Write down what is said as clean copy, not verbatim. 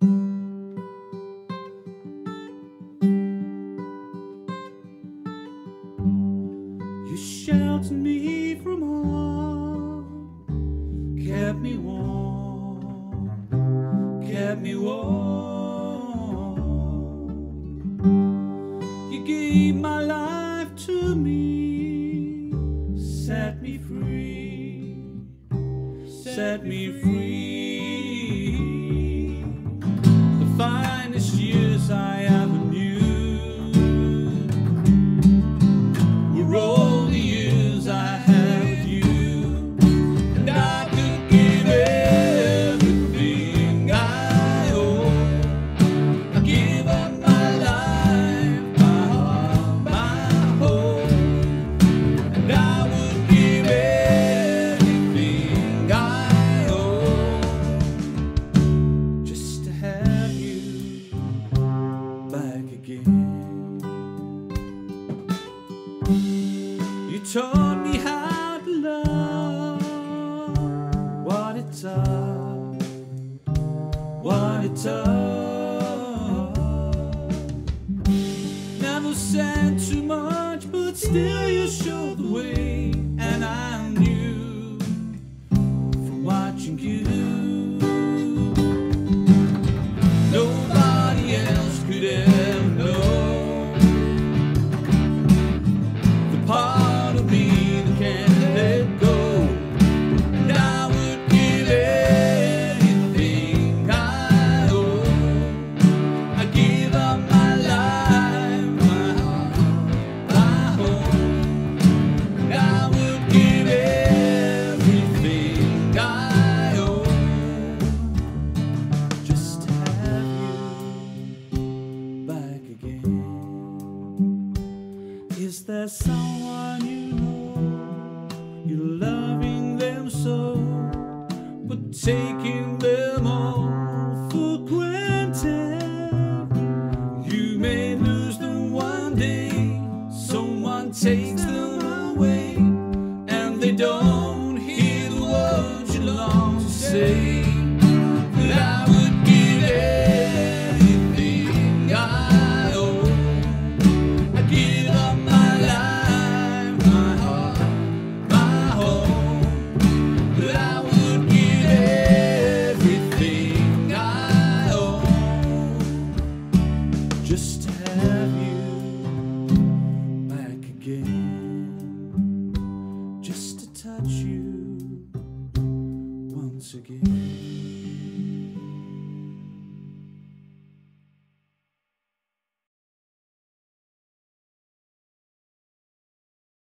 You sheltered me from harm, kept me warm, kept me warm. You gave my life to me, set me free, set me free. The finest years I ever knew were all taught me how to love, what it taught, what it taught. Never said too much, but still you showed the way, and I knew from watching you nobody else could ever know the part is there someone you know, you're loving them so, but taking them all for granted? You may lose them one day, someone takes them away, and they don't hear the words you long to say. But I would give anything I own, I'd give up my just to have you back again, just to touch you once again.